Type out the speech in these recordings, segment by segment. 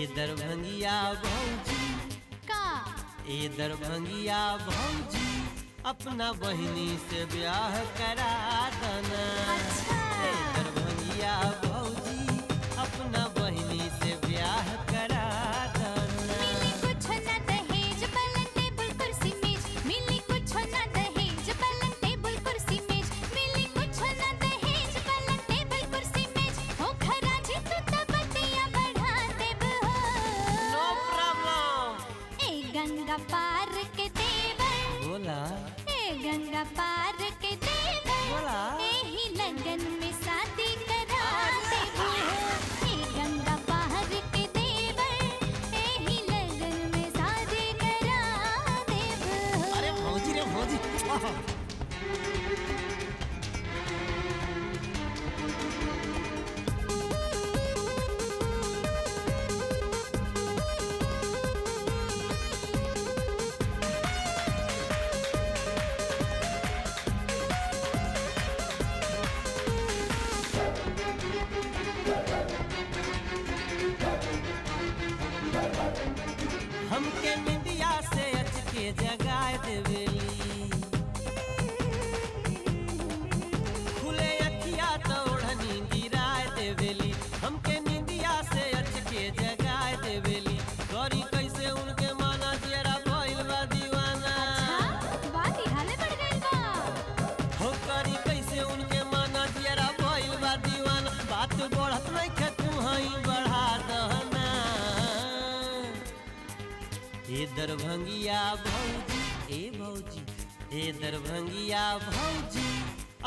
ए दरभंगिया भौजी का, ए दरभंगिया भौजी अपना बहिनी से ब्याह करा देना। अच्छा। ए दरभंगिया भौजी अपना बहिनी से ब्याह करा देना। मिली कुछ ना दहेज पलंग टेबल कुर्सी मेज, मिली कुछ ना दहेज पलंग टेबल कुर्सी मेज, मिली कुछ ना दहेज पलंग टेबल कुर्सी मेज। हो खराजी तू तो बतिया बढ़ा देब हो। No problem. ए गंगा पार के देवर बोला, ए गंगा पार के देवर बोला, ए ही लगन में शादी करा देब हो। हमके मिंदिया से अचके जगा देवेली, खुले अखिया तो ओढ़नी गिरा देवेली। हमके मिंदिया से अचके जगा देवेली, गौरी कैसे उनके माना जरा भइल बा दीवाना। अच्छा, बात ही हाले बढ़ गइल बा। हो गौरी कैसे उनके माना जरा भइल बा दीवाना। बात बढ़त नहीं खे तू हई बढ़ा दहना। ए दरभंगिया भौजी, ए भौजी, ए दरभंगिया भौजी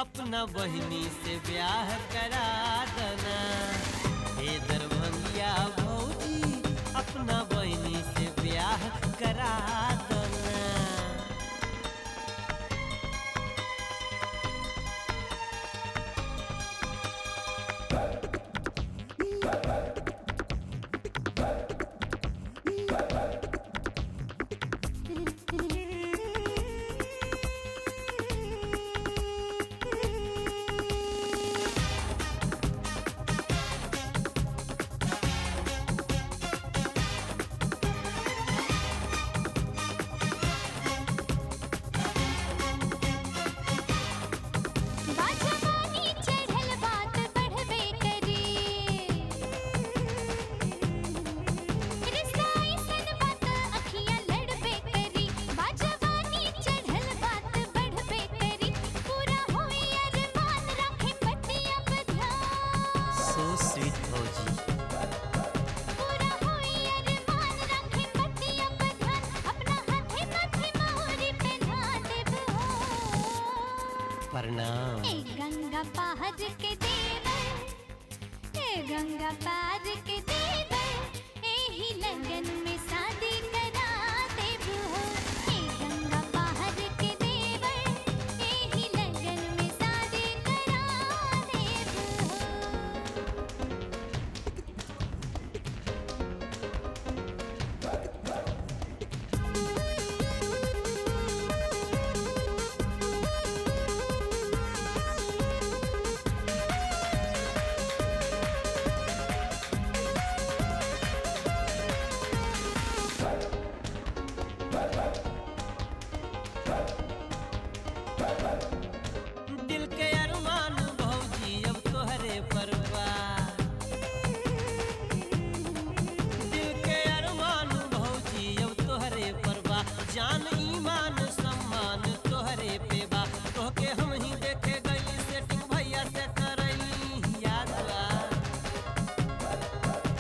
अपना बहिनी से ब्याह करा देना। ए दरभंगिया भौजी अपना बहिनी से ब्याह करा देना। प्रणाम। ए गंगा पार के देवर, ए गंगा पार के देवर, ए ही लगन में शादी करा देब हो। ए गंगा पार के देवर, ए ही लगन में शादी करा देब हो। दिल के अरमान भौजी अब तोहरे परवा, दिल के अरमान भौजी अब तोहरे परवा। जान ईमान सम्मान तोहरे पे बा, तोहके हम ही देखे गई सेटिंग भैया से करई याद बा।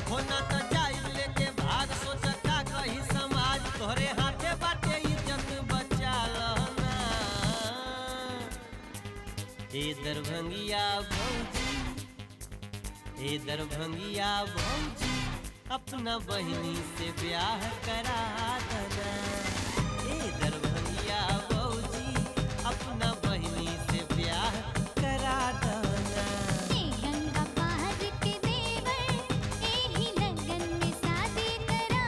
होना तो जाई लेके भाग, सोचा का कही समाज, तोहरे हाथे बाटे इज्जत बचा लहना। ए दरभंगिया भौजी, ए दरभंगिया भौजी अपना बहिनी से ब्याह करा देना। ए दरभंगिया भौजी अपना बहिनी से ब्याह करा देना। ए गंगा पार के देवर, ए ही लगन में शादी करा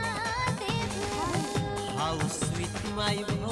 देब हो। How sweet my